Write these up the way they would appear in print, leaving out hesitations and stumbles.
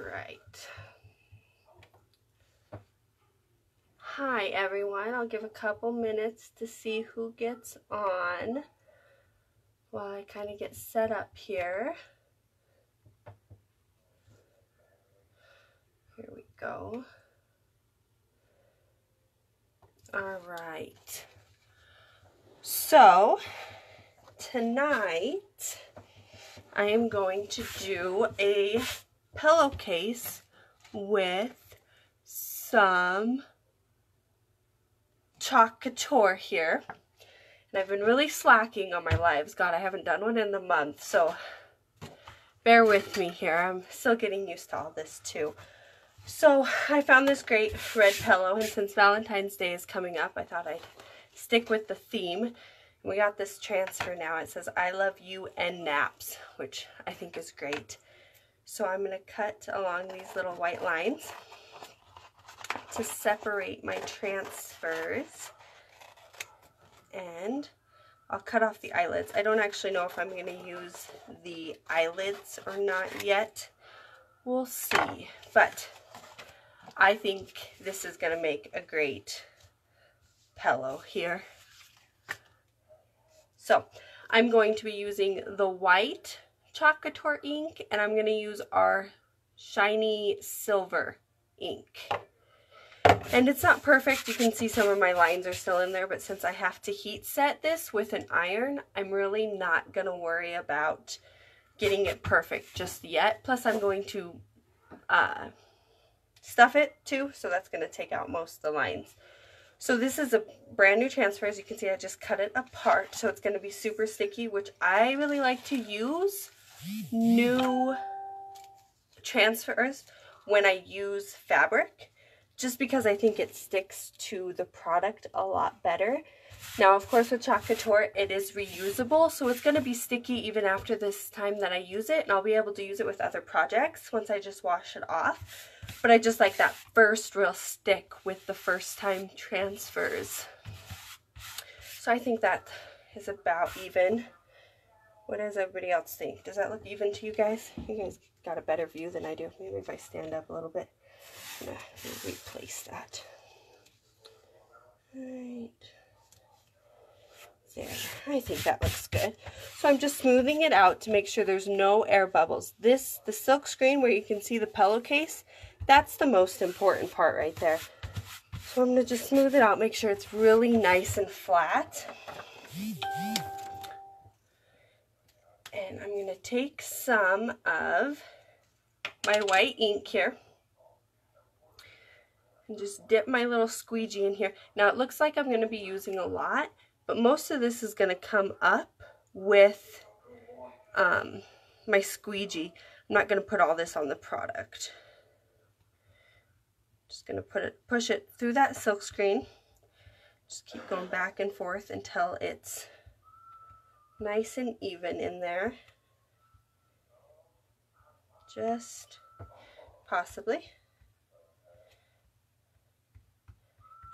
Alright. Hi everyone. I'll give a couple minutes to see who gets on while I kind of get set up here. Here we go. Alright. So tonight I am going to do a pillowcase with some Chalk Couture here. And I've been really slacking on my lives. God, I haven't done one in a month, so bear with me here. I'm still getting used to all this too. So I found this great red pillow, and since Valentine's Day is coming up, I thought I'd stick with the theme. We got this transfer now. It says, I love you and naps, which I think is great. So I'm going to cut along these little white lines to separate my transfers. And I'll cut off the eyelids. I don't actually know if I'm going to use the eyelids or not yet. We'll see. But I think this is going to make a great pillow here. So I'm going to be using the white Chalk Couture ink, and I'm going to use our shiny silver ink. And it's not perfect. You can see some of my lines are still in there, but since I have to heat set this with an iron, I'm really not going to worry about getting it perfect just yet. Plus I'm going to stuff it too, so that's going to take out most of the lines. So this is a brand new transfer. As you can see, I just cut it apart, so it's going to be super sticky, which I really like to use new transfers when I use fabric, just because I think it sticks to the product a lot better. Now, of course, with Chalk Couture, it is reusable, so it's going to be sticky even after this time that I use it, and I'll be able to use it with other projects once I just wash it off. But I just like that first real stick with the first time transfers. So I think that is about even. What does everybody else think? Does that look even to you guys? You guys got a better view than I do. Maybe if I stand up a little bit, I'm going to replace that. Right there. I think that looks good. So I'm just smoothing it out to make sure there's no air bubbles. This, the silk screen where you can see the pillowcase, that's the most important part right there. So I'm going to just smooth it out, make sure it's really nice and flat. And I'm going to take some of my white ink here and just dip my little squeegee in here. Now it looks like I'm going to be using a lot, but most of this is going to come up with my squeegee. I'm not going to put all this on the product. Just going to push it through that silk screen. Just keep going back and forth until it's nice and even in there. Just possibly.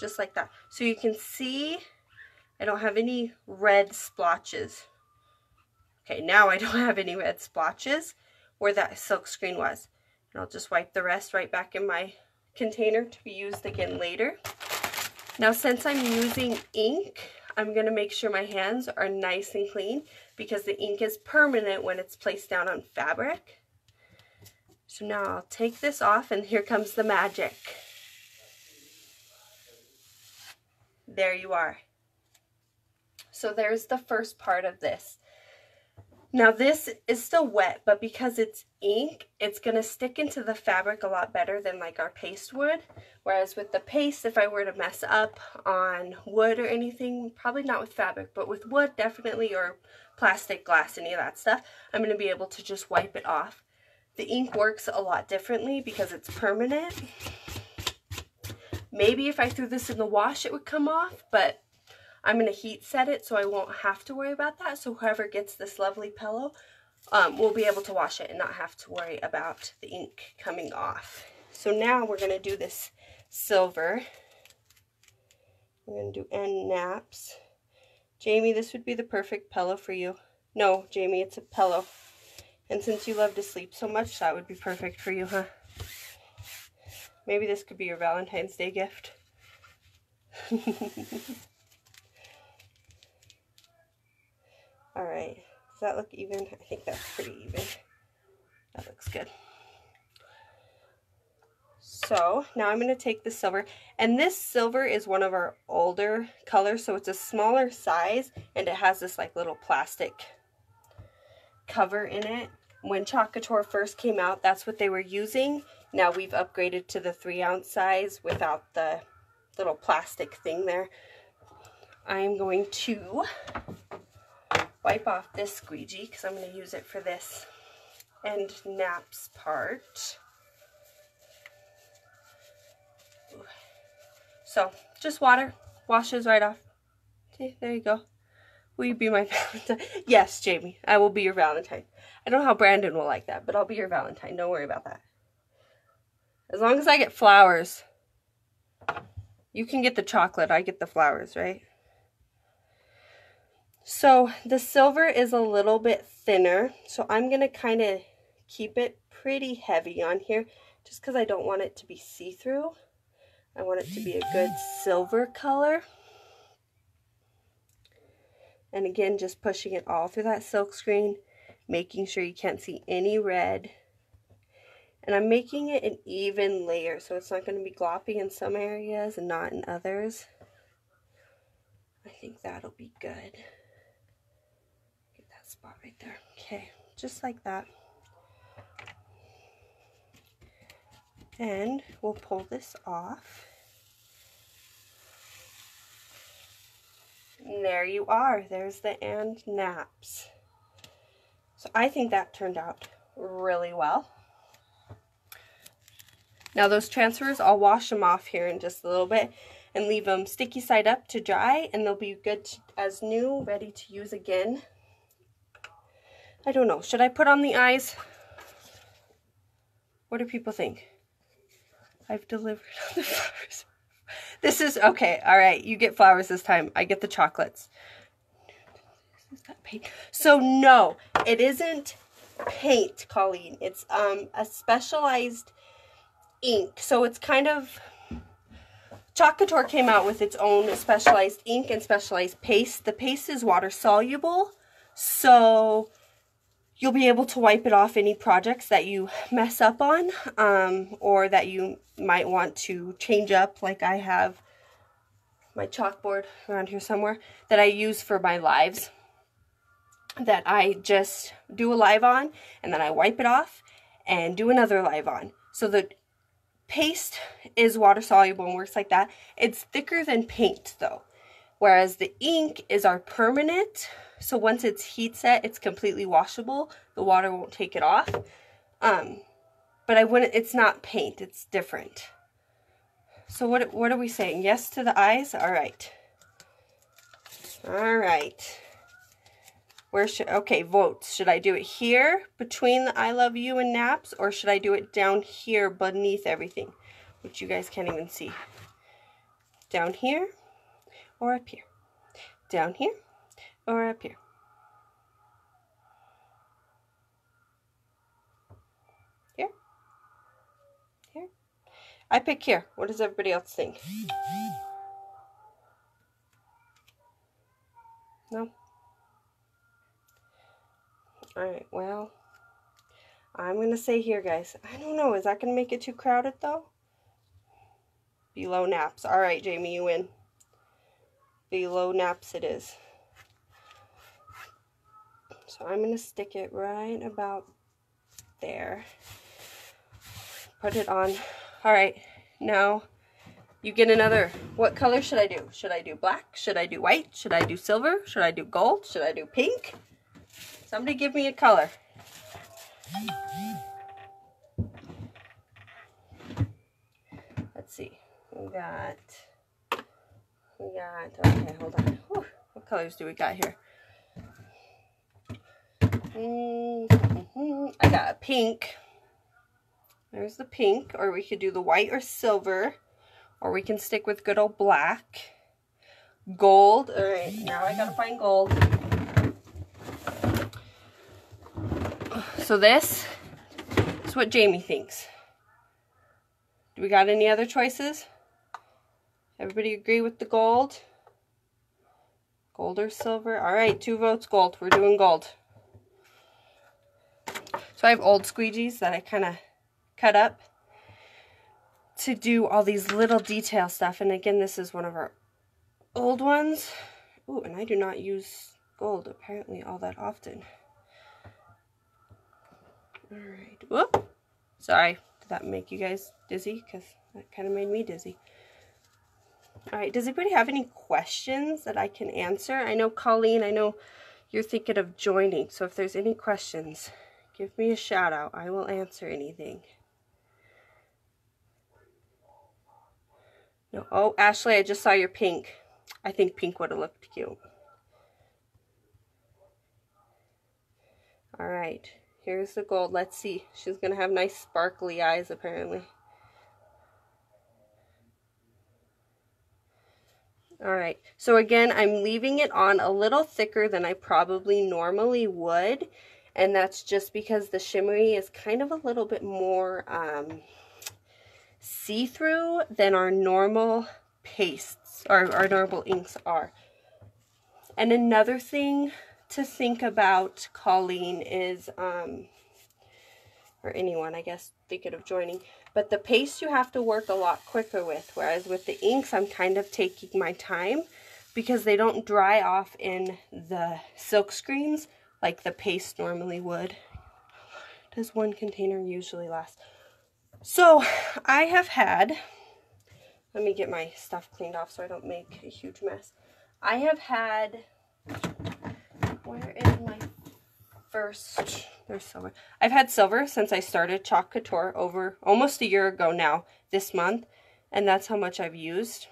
Just like that. So you can see I don't have any red splotches. Okay, now I don't have any red splotches where that silk screen was. And I'll just wipe the rest right back in my container to be used again later. Now, since I'm using ink, I'm going to make sure my hands are nice and clean because the ink is permanent when it's placed down on fabric. So now I'll take this off, and here comes the magic. There you are. So there's the first part of this. Now this is still wet, but because it's ink, it's going to stick into the fabric a lot better than like our paste would. Whereas with the paste, if I were to mess up on wood or anything, probably not with fabric, but with wood definitely, or plastic, glass, any of that stuff, I'm going to be able to just wipe it off. The ink works a lot differently because it's permanent. Maybe if I threw this in the wash, it would come off, but I'm going to heat set it so I won't have to worry about that. So whoever gets this lovely pillow will be able to wash it and not have to worry about the ink coming off. So now we're going to do this silver. We're going to do end naps. Jamie, this would be the perfect pillow for you. No, Jamie, it's a pillow. And since you love to sleep so much, that would be perfect for you, huh? Maybe this could be your Valentine's Day gift. Alright, does that look even? I think that's pretty even. That looks good. So now I'm going to take the silver, and this silver is one of our older colors, so it's a smaller size and it has this like little plastic cover in it. When Chalk Couture first came out, that's what they were using. Now we've upgraded to the 3 ounce size without the little plastic thing there. I'm going to wipe off this squeegee because I'm going to use it for this end naps part. So just water washes right off. Okay, there you go. Will you be my Valentine? Yes, Jamie, I will be your Valentine. I don't know how Brandon will like that, but I'll be your Valentine. Don't worry about that. As long as I get flowers. You can get the chocolate, I get the flowers, right? So the silver is a little bit thinner, so I'm gonna kind of keep it pretty heavy on here just because I don't want it to be see-through. I want it to be a good silver color. And again, just pushing it all through that silk screen, making sure you can't see any red. And I'm making it an even layer, so it's not going to be gloppy in some areas and not in others. I think that'll be good. Get that spot right there. Okay, just like that. And we'll pull this off. And there you are. There's the and naps. So I think that turned out really well. Now those transfers, I'll wash them off here in just a little bit and leave them sticky side up to dry, and they'll be good as new, ready to use again. I don't know. Should I put on the eyes? What do people think? I've delivered on the flowers. This is, okay, all right, you get flowers this time. I get the chocolates. Is that paint? So no, it isn't paint, Colleen. It's a specialized ink. So it's kind of, Chalk Couture came out with its own specialized ink and specialized paste. The paste is water soluble, so you'll be able to wipe it off any projects that you mess up on, or that you might want to change up. Like I have my chalkboard around here somewhere that I use for my lives that I just do a live on, and then I wipe it off and do another live on. So the paste is water soluble and works like that. It's thicker than paint though, whereas the ink is our permanent. So once it's heat set, it's completely washable. The water won't take it off. But I wouldn't. It's not paint. It's different. So what are we saying? Yes to the eyes. All right. All right. Where should, okay, votes. Should I do it here between the I love you and naps, or should I do it down here beneath everything, which you guys can't even see? Down here or up here? Down here or up here? Here? Here? I pick here. What does everybody else think? No? Alright, well, I'm going to say here, guys. I don't know. Is that going to make it too crowded, though? Below naps. Alright, Jamie, you win. Below naps it is. So I'm going to stick it right about there. Put it on. Alright, now you get another. What color should I do? Should I do black? Should I do white? Should I do silver? Should I do gold? Should I do pink? Somebody give me a color. Let's see. We got, okay, hold on. Whew. What colors do we got here? I got a pink. There's the pink, or we could do the white or silver, or we can stick with good old black. Gold. All right, now I gotta find gold. So this is what Jamie thinks. Do we got any other choices? Everybody agree with the gold? Gold or silver? All right, 2 votes gold. We're doing gold. So I have old squeegees that I kind of cut up to do all these little detail stuff. And again, this is one of our old ones. Ooh, and I do not use gold apparently all that often. All right. Whoop. Sorry. Did that make you guys dizzy? Because that kind of made me dizzy. All right. Does anybody have any questions that I can answer? I know, Colleen, I know you're thinking of joining. So if there's any questions, give me a shout out. I will answer anything. No. Oh, Ashley, I just saw your pink. I think pink would have looked cute. All right. Here's the gold. Let's see. She's going to have nice sparkly eyes, apparently. All right. So again, I'm leaving it on a little thicker than I probably normally would. And that's just because the shimmery is kind of a little bit more see-through than our normal pastes or our normal inks are. And another thing to think about, Colleen, is or anyone, I guess, thinking of joining, but the paste you have to work a lot quicker with, whereas with the inks I'm kind of taking my time because they don't dry off in the silk screens like the paste normally would. Does one container usually last? So I have had, let me get my stuff cleaned off so I don't make a huge mess. I have had, where is my first, there's silver. I've had silver since I started Chalk Couture over almost a year ago now, this month, and that's how much I've used.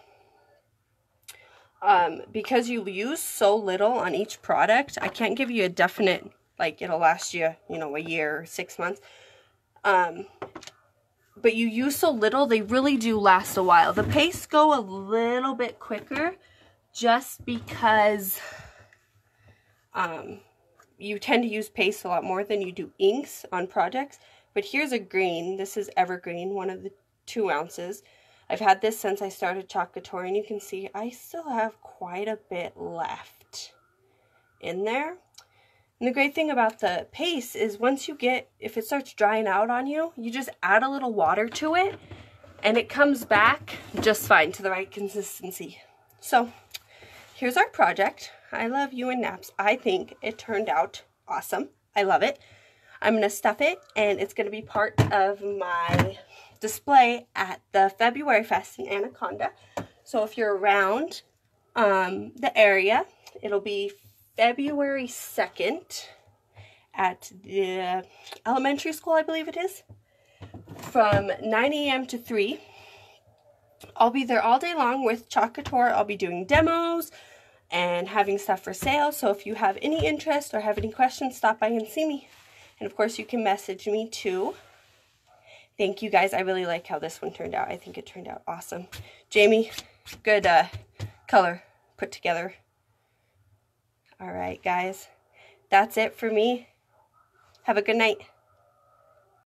Because you use so little on each product, I can't give you a definite, like it'll last you, you know, a year or 6 months. But you use so little, they really do last a while. The pastes go a little bit quicker just because you tend to use paste a lot more than you do inks on projects. But here's a green. This is Evergreen, one of the 2 ounces. I've had this since I started Chalk Couture, and you can see I still have quite a bit left in there. And the great thing about the paste is once you get, if it starts drying out on you, you just add a little water to it, and it comes back just fine to the right consistency. So here's our project. I love you and naps. I think it turned out awesome. I love it. I'm going to stuff it, and it's going to be part of my display at the February Fest in Anaconda. So if you're around the area, it'll be February 2nd at the elementary school, I believe it is, from 9 a.m. to 3. I'll be there all day long with Chalk Couture. I'll be doing demos and having stuff for sale. So if you have any interest or have any questions, stop by and see me. And of course, you can message me too. Thank you guys. I really like how this one turned out. I think it turned out awesome. Jamie, good color put together. All right, guys. That's it for me. Have a good night.